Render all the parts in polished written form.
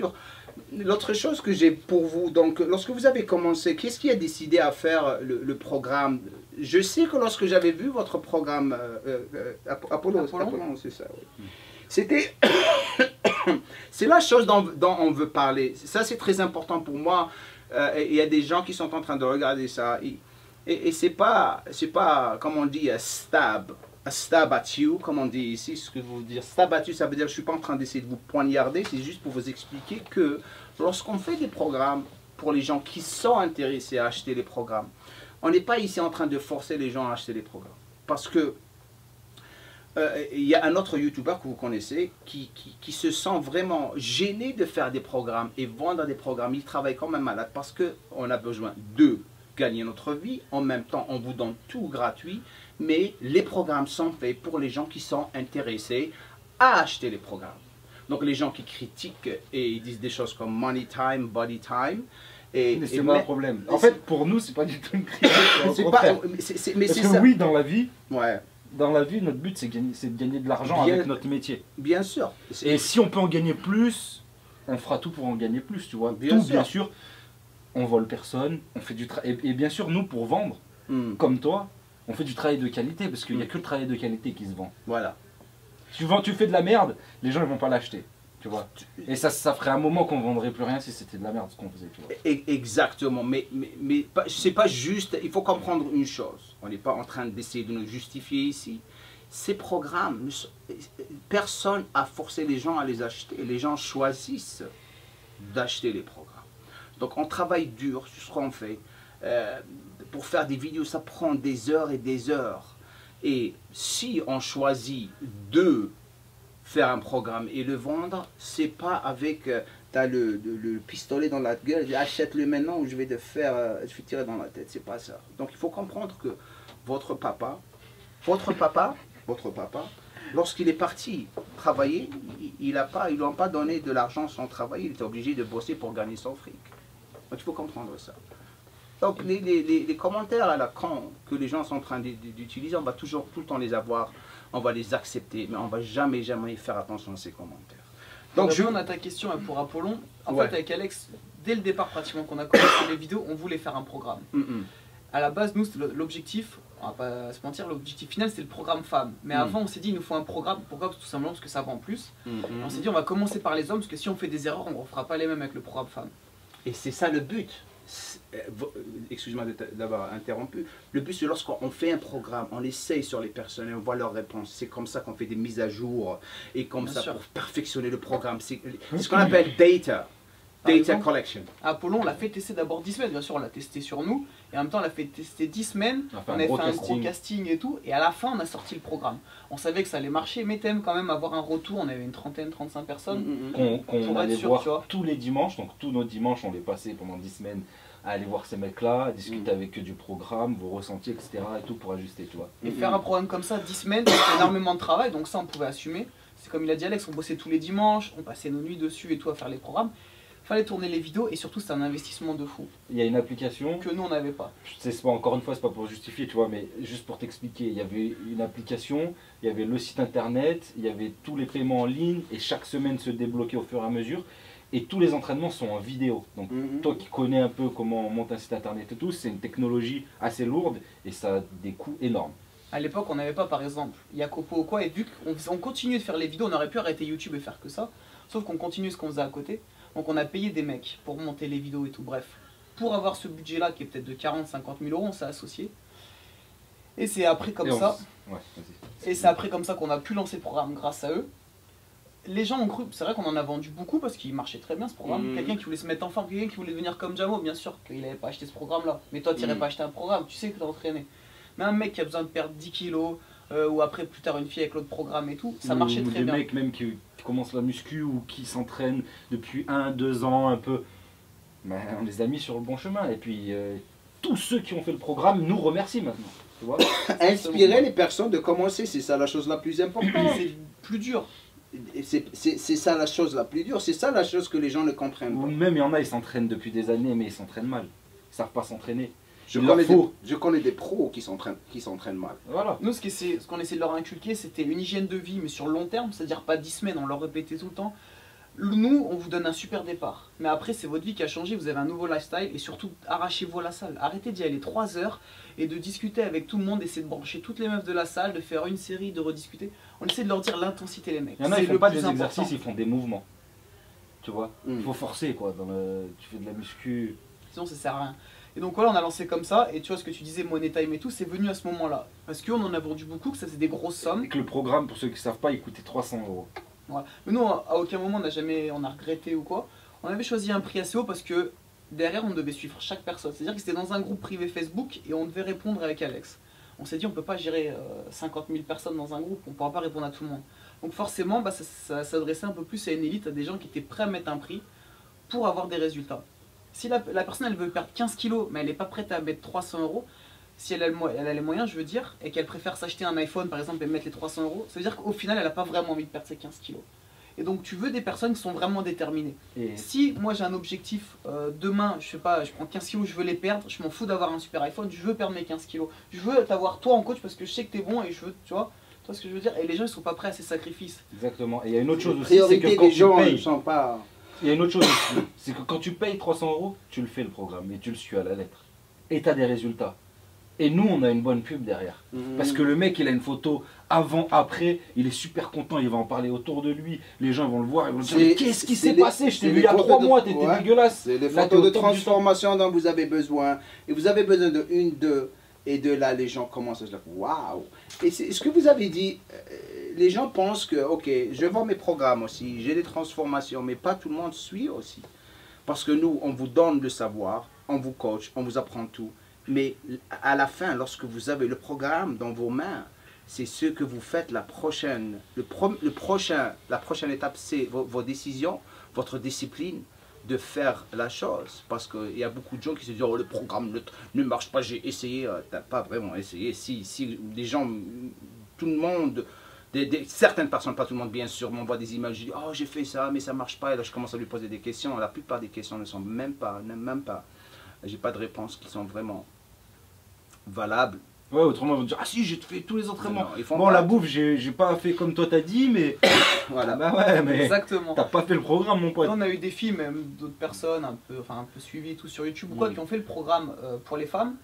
structure. L'autre chose que j'ai pour vous, donc, lorsque vous avez commencé, qu'est-ce qui a décidé à faire le programme? Je sais que lorsque j'avais vu votre programme, Apollon, c'est ça, oui. C'était... c'est la chose dont on veut parler. Ça, c'est très important pour moi. Il y a des gens qui sont en train de regarder ça. Et c'est pas, comme on dit, a stab at you, comme on dit ici, ce que vous dire. Stab at you, ça veut dire je ne suis pas en train d'essayer de vous poignarder, c'est juste pour vous expliquer que lorsqu'on fait des programmes pour les gens qui sont intéressés à acheter les programmes, on n'est pas ici en train de forcer les gens à acheter les programmes. Parce que il y a un autre YouTuber que vous connaissez qui se sent vraiment gêné de faire des programmes et vendre des programmes. Il travaille comme un malade parce qu'on a besoin d'eux. Gagner notre vie, en même temps on vous donne tout gratuit, mais les programmes sont faits pour les gens qui sont intéressés à acheter les programmes. Donc les gens qui critiquent et ils disent des choses comme money time, body time, mais c'est pas un problème. En fait pour nous c'est pas du tout une critique, c'est oui dans la vie, ouais. Dans la vie notre but c'est de gagner de l'argent avec notre métier. Bien sûr. Et si on peut en gagner plus, on fera tout pour en gagner plus, tu vois. Bien sûr. On vole personne, on fait du travail. Et bien sûr, nous, pour vendre, comme toi, on fait du travail de qualité, parce qu'il n'y a que le travail de qualité qui se vend. Voilà. Tu fais de la merde, les gens ne vont pas l'acheter. Tu vois. Et ça ferait un moment qu'on ne vendrait plus rien si c'était de la merde ce qu'on faisait. Tu vois. Exactement. Mais c'est pas juste. Il faut comprendre une chose. On n'est pas en train d'essayer de nous justifier ici. Ces programmes, personne n'a forcé les gens à les acheter. Les gens choisissent d'acheter les programmes. Donc on travaille dur sur ce qu'on fait. Pour faire des vidéos, ça prend des heures et des heures. Et si on choisit de faire un programme et le vendre, c'est pas avec t'as le pistolet dans la gueule, achète-le maintenant ou je vais te faire, je vais tirer dans la tête. C'est pas ça. Donc il faut comprendre que votre papa, lorsqu'il est parti travailler, ils lui ont pas donné de l'argent sans travail. Il était obligé de bosser pour gagner son fric. Donc, il faut comprendre ça. Donc, les commentaires à la con que les gens sont en train d'utiliser, on va toujours tout le temps les avoir, on va les accepter, mais on ne va jamais, jamais faire attention à ces commentaires. Donc, on a ta question pour Apollon. En fait, avec Alex, dès le départ, pratiquement, qu'on a commencé les vidéos, on voulait faire un programme. À la base, nous, l'objectif, on ne va pas se mentir, l'objectif final, c'est le programme femme. Mais avant, on s'est dit, il nous faut un programme. Pourquoi? Tout simplement parce que ça vend plus. On s'est dit, on va commencer par les hommes, parce que si on fait des erreurs, on ne refera pas les mêmes avec le programme femme. Et c'est ça le but. Excuse-moi d'avoir interrompu. Le but, c'est lorsqu'on fait un programme, on essaye sur les personnes et on voit leurs réponses. C'est comme ça qu'on fait des mises à jour et comme ça pour perfectionner le programme. C'est ce qu'on appelle data collection. Apollon, on l'a fait tester d'abord 10 semaines. Bien sûr, on l'a testé sur nous. Et en même temps, on l'a fait tester 10 semaines. On a fait un gros casting et tout. Et à la fin, on a sorti le programme. On savait que ça allait marcher, mais quand même avoir un retour. On avait une trentaine, 35 personnes. Qu'on allait voir tous les dimanches. Donc tous nos dimanches, on les passait pendant 10 semaines à aller voir ces mecs-là, discuter avec eux du programme, vos ressentis, etc. et tout pour ajuster, tu vois. Et faire un programme comme ça, 10 semaines, c'est énormément de travail. Donc ça, on pouvait assumer. C'est comme il a dit Alex, on bossait tous les dimanches. On passait nos nuits dessus et tout à faire les programmes. Fallait tourner les vidéos et surtout c'est un investissement de fou. Il y a une application que nous on n'avait pas. C'est pas, encore une fois, c'est pas pour justifier, tu vois, mais juste pour t'expliquer. Il y avait une application, il y avait le site internet, il y avait tous les paiements en ligne et chaque semaine se débloquer au fur et à mesure. Et tous les entraînements sont en vidéo. Donc toi qui connais un peu comment on monte un site internet et tout, c'est une technologie assez lourde et ça a des coûts énormes. À l'époque, on n'avait pas, par exemple, Yacopo ou quoi. Et vu qu'on continuait de faire les vidéos, on aurait pu arrêter YouTube et faire que ça. Sauf qu'on continue ce qu'on faisait à côté. Donc on a payé des mecs pour monter les vidéos et tout, bref. Pour avoir ce budget-là qui est peut-être de 40 000 à 50 000 euros, on s'est associé. Et c'est après comme ça. Et c'est après comme ça qu'on a pu lancer le programme grâce à eux. Les gens ont cru, c'est vrai qu'on en a vendu beaucoup parce qu'il marchait très bien ce programme. Quelqu'un qui voulait se mettre en forme, quelqu'un qui voulait devenir comme Jamo, bien sûr qu'il n'avait pas acheté ce programme-là. Mais toi, tu n'irais pas acheter un programme, tu sais que tu as entraîné. Mais un mec qui a besoin de perdre 10 kilos, ou après plus tard une fille avec l'autre programme et tout, ça marchait très bien. Des mecs même qui commencent la muscu ou qui s'entraînent depuis 1-2 ans un peu, ben, on les a mis sur le bon chemin. Et puis tous ceux qui ont fait le programme nous remercient maintenant. Tu vois, inspirer les personnes de commencer, c'est ça la chose la plus importante. C'est plus dur. C'est ça la chose la plus dure, c'est ça la chose que les gens ne comprennent pas. Ou même il y en a, ils s'entraînent depuis des années mais ils s'entraînent mal, ils ne savent pas s'entraîner. Je connais des pros qui s'entraînent mal. Voilà. Nous, ce qu'on essaie de leur inculquer, c'était une hygiène de vie, mais sur le long terme, c'est-à-dire pas 10 semaines, on leur répétait tout le temps. nous, on vous donne un super départ. Mais après, c'est votre vie qui a changé, vous avez un nouveau lifestyle et surtout, arrachez-vous à la salle. Arrêtez d'y aller 3 heures et de discuter avec tout le monde, essayer de brancher toutes les meufs de la salle, de faire une série, de rediscuter. On essaie de leur dire l'intensité, les mecs. Il y en a, ils font pas des exercices, ils font des mouvements. Tu vois, il faut forcer quoi. Tu fais de la muscu. Sinon, ça sert à rien. Et donc voilà, on a lancé comme ça, et tu vois ce que tu disais, Money Time et tout, c'est venu à ce moment-là. Parce qu'on en a vendu beaucoup, que ça faisait des grosses sommes. Et que le programme, pour ceux qui ne savent pas, il coûtait 300 €. Voilà. Mais nous, à aucun moment, on a regretté ou quoi. On avait choisi un prix assez haut parce que derrière, on devait suivre chaque personne. C'est-à-dire que c'était dans un groupe privé Facebook et on devait répondre avec Alex. On s'est dit, on ne peut pas gérer 50 000 personnes dans un groupe, on ne pourra pas répondre à tout le monde. Donc forcément, bah, ça s'adressait un peu plus à une élite, à des gens qui étaient prêts à mettre un prix pour avoir des résultats. Si la personne elle veut perdre 15 kilos, mais elle n'est pas prête à mettre 300 €, si elle a les moyens, je veux dire, et qu'elle préfère s'acheter un iPhone par exemple et mettre les 300 €, ça veut dire qu'au final elle n'a pas vraiment envie de perdre ses 15 kilos. Et donc tu veux des personnes qui sont vraiment déterminées. Et si moi j'ai un objectif, demain je sais pas, je prends 15 kilos, je veux les perdre, je m'en fous d'avoir un super iPhone, je veux perdre mes 15 kilos. Je veux t'avoir toi en coach parce que je sais que t'es bon et je veux, tu vois. Tu vois ce que je veux dire? Et les gens ils sont pas prêts à ces sacrifices. Exactement. Et il y a une autre chose aussi, c'est que quand les gens ne sont pas... Il y a une autre chose aussi, c'est que quand tu payes 300 €, tu le fais le programme et tu le suis à la lettre. Et tu as des résultats. Et nous, on a une bonne pub derrière. Parce que le mec, il a une photo avant, après, il est super content, il va en parler autour de lui. Les gens vont le voir, ils vont dire qu'est-ce qui s'est passé? Je t'ai vu il y a 3 mois, t'étais dégueulasse. C'est les photos de transformation dont vous avez besoin. Et vous avez besoin de une, deux. Et de là, les gens commencent à se dire waouh! Et ce que vous avez dit, les gens pensent que, ok, je vends mes programmes aussi, j'ai des transformations, mais pas tout le monde suit aussi. Parce que nous, on vous donne le savoir, on vous coach, on vous apprend tout. Mais à la fin, lorsque vous avez le programme dans vos mains, c'est ce que vous faites la prochaine. La prochaine étape, c'est vos décisions, votre discipline de faire la chose, parce qu'il y a beaucoup de gens qui se disent oh, le programme ne marche pas, j'ai essayé. T'as pas vraiment essayé. Si les gens, tout le monde, certaines personnes, pas tout le monde bien sûr, m'envoient des images, je dis oh j'ai fait ça mais ça marche pas, et là je commence à lui poser des questions. La plupart des questions ne sont même pas, j'ai pas de réponses qui sont vraiment valables. Ouais, autrement ils vont dire ah si, j'ai fait tous les entraînements. Non, bon la bouffe j'ai pas fait comme toi t'as dit, mais voilà. Bah ouais, mais exactement, t'as pas fait le programme mon pote. On a eu des filles, même d'autres personnes un peu suivies tout sur YouTube ou quoi, qui ont fait le programme pour les femmes.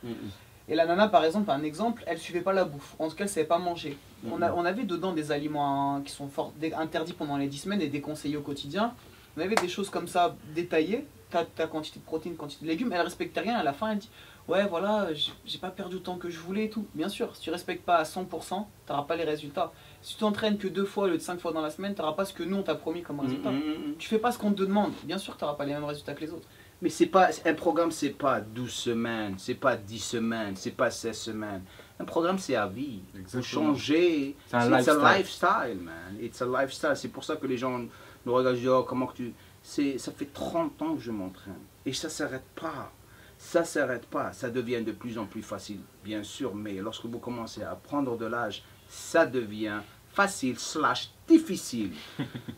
Et la nana par exemple, un exemple, elle suivait pas la bouffe, en tout cas elle savait pas manger. On avait dedans des aliments qui sont interdits pendant les 10 semaines et déconseillés au quotidien. On avait des choses comme ça détaillées, ta quantité de protéines, quantité de légumes, elle respectait rien. À la fin elle dit ouais, voilà, j'ai pas perdu autant que je voulais et tout. Bien sûr, si tu respectes pas à 100%, t'auras pas les résultats. Si tu t'entraînes que 2 fois au lieu de 5 fois dans la semaine, t'auras pas ce que nous on t'a promis comme résultat. Tu fais pas ce qu'on te demande, bien sûr t'auras pas les mêmes résultats que les autres. Mais c'est pas, un programme c'est pas 12 semaines, c'est pas 10 semaines, c'est pas 16 semaines. Un programme c'est à vie. Exactement. Changer, c'est un lifestyle. It's a lifestyle, man. It's a lifestyle. C'est pour ça que les gens nous regardent, oh, comment que tu... Ça fait 30 ans que je m'entraîne et ça s'arrête pas. Ça ne s'arrête pas, ça devient de plus en plus facile, bien sûr, mais lorsque vous commencez à prendre de l'âge, ça devient facile / difficile.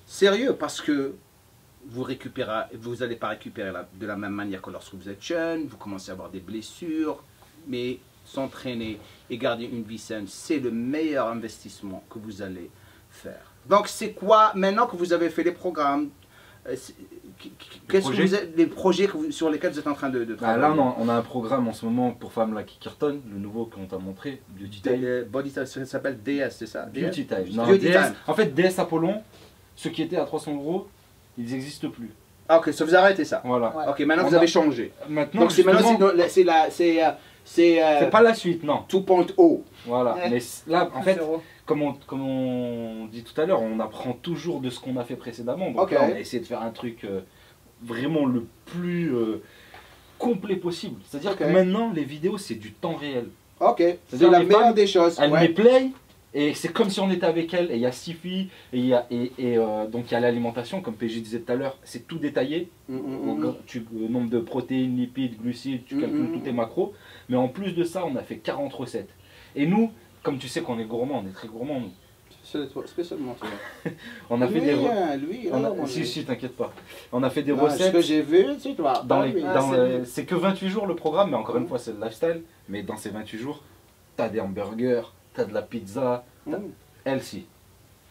Sérieux, parce que vous n'allez pas récupérer de la même manière que lorsque vous êtes jeune, vous commencez à avoir des blessures, mais s'entraîner et garder une vie saine, c'est le meilleur investissement que vous allez faire. Donc c'est quoi, maintenant que vous avez fait les programmes, les projets sur lesquels vous êtes en train de travailler? Là, on a un programme en ce moment pour femmes là qui cartonnent, le nouveau qu'on t'a montré, Beauty Time. Body Time, ça s'appelle DS, c'est ça? Beauty Time. En fait, DS Apollon, ceux qui étaient à 300 €, ils n'existent plus. Ah, ok, ça vous a arrêté ça? Voilà. Ouais. Ok, maintenant vous avez changé. Maintenant, donc c'est pas la suite, non. 2.0. Voilà, ouais. Mais là, en fait, comme on dit tout à l'heure, on apprend toujours de ce qu'on a fait précédemment. Donc là, on a essayé de faire un truc vraiment le plus complet possible. C'est-à-dire que maintenant, les vidéos, c'est du temps réel. Ok, c'est la meilleure des choses. Elle met play, et c'est comme si on était avec elle. Et il y a 6 filles, et, donc il y a l'alimentation, comme PJ disait tout à l'heure, c'est tout détaillé. Le nombre de protéines, lipides, glucides, tu calcules tous tes macros. Mais en plus de ça, on a fait 40 recettes. Et nous, comme tu sais qu'on est gourmand, on est très gourmand nous. Spécialement toi. On a fait des recettes. Si, t'inquiète pas. On a fait des recettes. Ce que j'ai vu, tu vois. C'est que 28 jours le programme, mais encore une fois c'est le lifestyle. Mais dans ces 28 jours, t'as des hamburgers, t'as de la pizza, healthy.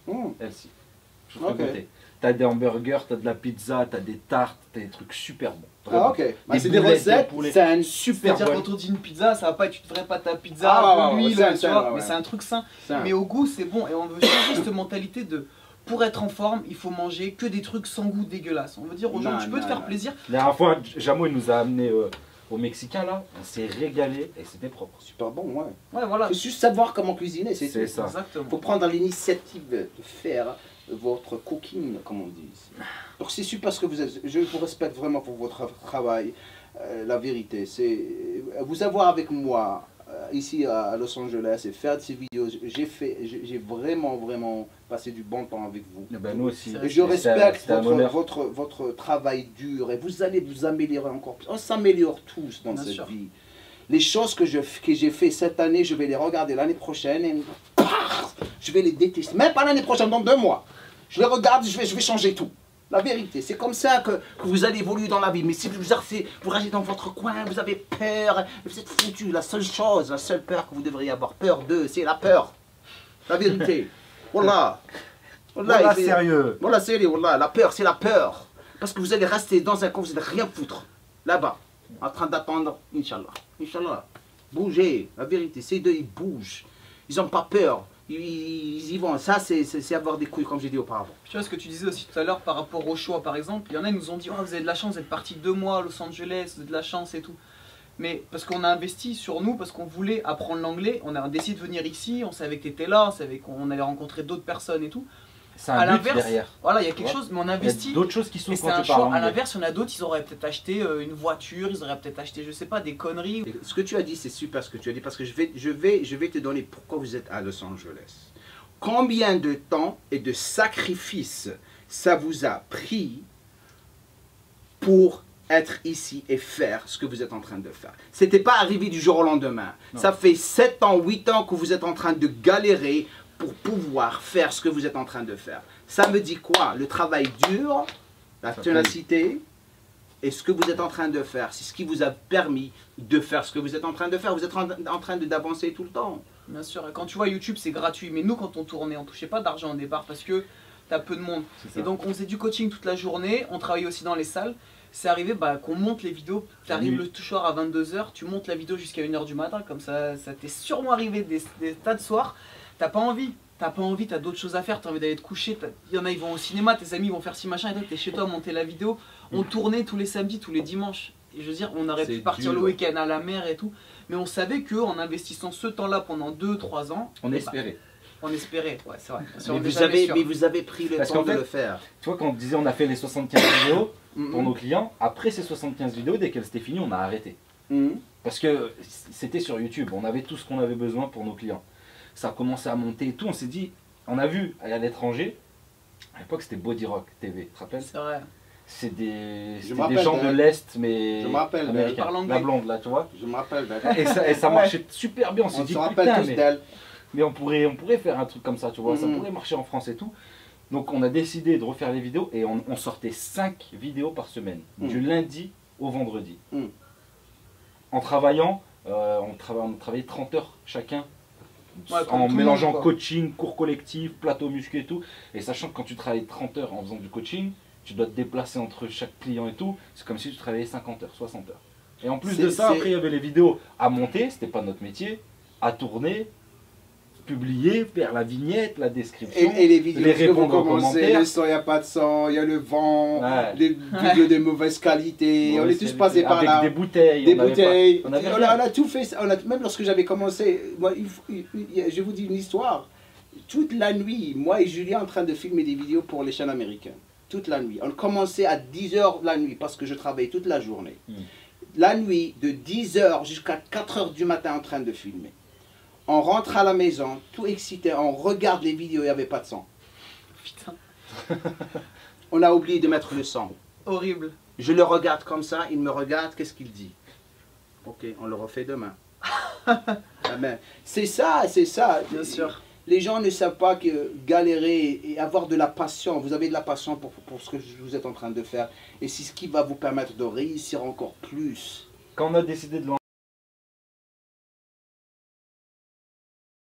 Je te fais goûter. T'as des hamburgers, t'as de la pizza, t'as des tartes, t'as des trucs super bons. Ah ok, bah, c'est des recettes, c'est un super bon. C'est-à-dire quand on dit une pizza, ça va pas être une vraie pâte à pizza, l'huile, tu vois, mais c'est un truc sain. Mais au goût c'est bon et on veut changer cette mentalité de... Pour être en forme, il faut manger que des trucs sans goût dégueulasse. On veut dire aux gens, tu peux te faire plaisir. La dernière fois, Jamo il nous a amené au Mexicain là, on s'est régalé et c'était propre. Super bon, ouais. Ouais, voilà. C'est juste savoir comment cuisiner, c'est ça. Exactement. Faut prendre l'initiative de faire votre cooking, comme on dit. Donc c'est super ce que vous êtes. Je vous respecte vraiment pour votre travail. La vérité, c'est vous avoir avec moi. Ici à Los Angeles et faire de ces vidéos, j'ai vraiment passé du bon temps avec vous. Et ben nous aussi. Et je respecte votre travail dur et vous allez vous améliorer encore plus. On s'améliore tous dans cette vie. Les choses que j'ai fait cette année, je vais les regarder l'année prochaine et je vais les détester. Même pas l'année prochaine, dans 2 mois. Je les regarde, je vais changer tout. La vérité, c'est comme ça que vous allez évoluer dans la vie. Mais si vous restez dans votre coin, vous avez peur, vous êtes foutu. La seule peur que vous devriez avoir peur d'eux, c'est la peur. La vérité. Voilà. Voilà, sérieux. Voilà, sérieux. Voilà, la peur, c'est la peur. Parce que vous allez rester dans un coin, vous n'allez rien foutre. Là-bas, en train d'attendre, Inch'Allah. Inch'Allah. Bougez. La vérité, ces deux, ils bougent. Ils n'ont pas peur. Ils y vont, ça c'est avoir des couilles comme j'ai dit auparavant. Tu vois ce que tu disais aussi tout à l'heure par rapport au choix par exemple, il y en a qui nous ont dit oh, vous avez de la chance d'être parti 2 mois à Los Angeles, vous avez de la chance et tout. Mais parce qu'on a investi sur nous, parce qu'on voulait apprendre l'anglais, on a décidé de venir ici, on savait que tu étais là, on savait qu'on allait rencontrer d'autres personnes et tout. C'est un but derrière. Voilà, il y a quelque chose, mais on investit. D'autres choses qui sont quand tu parles anglais. À l'inverse, il y en a d'autres, ils auraient peut-être acheté une voiture, ils auraient peut-être acheté, je sais pas, des conneries. Ce que tu as dit, c'est super ce que tu as dit, parce que je vais te donner pourquoi vous êtes à Los Angeles. Combien de temps et de sacrifices ça vous a pris pour être ici et faire ce que vous êtes en train de faire. C'était pas arrivé du jour au lendemain. Non. Ça fait 7 ans, 8 ans que vous êtes en train de galérer pour pouvoir faire ce que vous êtes en train de faire. Ça me dit quoi? Le travail dur, la ténacité et ce que vous êtes en train de faire. C'est ce qui vous a permis de faire ce que vous êtes en train de faire. Vous êtes en train d'avancer tout le temps. Bien sûr. Et quand tu vois YouTube, c'est gratuit. Mais nous, quand on tournait, on ne touchait pas d'argent au départ parce que tu as peu de monde. Et donc, on faisait du coaching toute la journée. On travaillait aussi dans les salles. C'est arrivé qu'on monte les vidéos, tu arrives le soir à 22 h, tu montes la vidéo jusqu'à 1 h du matin. Comme ça, ça t'est sûrement arrivé des tas de soirs. T'as pas envie, t'as d'autres choses à faire, t'as envie d'aller te coucher, il y en a ils vont au cinéma, tes amis vont faire ci machin et toi t'es chez toi à monter la vidéo. On tournait tous les samedis, tous les dimanches, et je veux dire on aurait pu partir le week-end à la mer et tout, mais on savait qu'en investissant ce temps-là pendant 2-3 ans, on espérait. On espérait, ouais c'est vrai. Mais vous avez pris le temps de le faire. Tu vois quand on disait on a fait les 75 vidéos pour nos clients, après ces 75 vidéos, dès qu'elles étaient finies, on a arrêté. Parce que c'était sur YouTube, on avait tout ce qu'on avait besoin pour nos clients. Ça a commencé à monter et tout, on s'est dit, on a vu à l'étranger, à l'époque c'était Body Rock TV, tu te rappelles? C'est vrai. C'est des gens de l'Est, mais je me rappelle, la blonde là, tu vois. Je me rappelle, et ça marchait super bien, on s'est dit, putain, mais on pourrait faire un truc comme ça, tu vois, ça pourrait marcher en France et tout. Donc on a décidé de refaire les vidéos et on sortait 5 vidéos par semaine, du lundi au vendredi. En travaillant, on travaillait 30 heures chacun. Ouais, en mélangeant coaching, cours collectif, plateau muscu et tout. Et sachant que quand tu travailles 30 heures en faisant du coaching, tu dois te déplacer entre chaque client et tout. C'est comme si tu travaillais 50 heures, 60 heures. Et en plus de ça, après il y avait les vidéos à monter, c'était pas notre métier, à tourner, publier, faire la vignette, la description, et les vidéos, les répondre aux commentaires. Il n'y a pas de sang, il y a le vent, les vidéos de mauvaise qualité, on est tous passés par là. Avec des bouteilles. Des bouteilles. On a tout fait, même lorsque j'avais commencé, moi, je vous dis une histoire, toute la nuit, moi et Julien en train de filmer des vidéos pour les chaînes américaines. Toute la nuit. On commençait à 10 h de la nuit parce que je travaillais toute la journée. La nuit, de 10 h jusqu'à 4 h du matin en train de filmer. On rentre à la maison, tout excité, on regarde les vidéos, il n'y avait pas de sang. Putain. On a oublié de mettre le sang. Horrible. Je le regarde comme ça, il me regarde, qu'est-ce qu'il dit? Ok, on le refait demain. Amen. C'est ça, c'est ça. Bien sûr. Les gens ne savent pas que galérer et avoir de la passion, vous avez de la passion pour ce que vous êtes en train de faire. Et c'est ce qui va vous permettre de réussir encore plus. Quand on a décidé de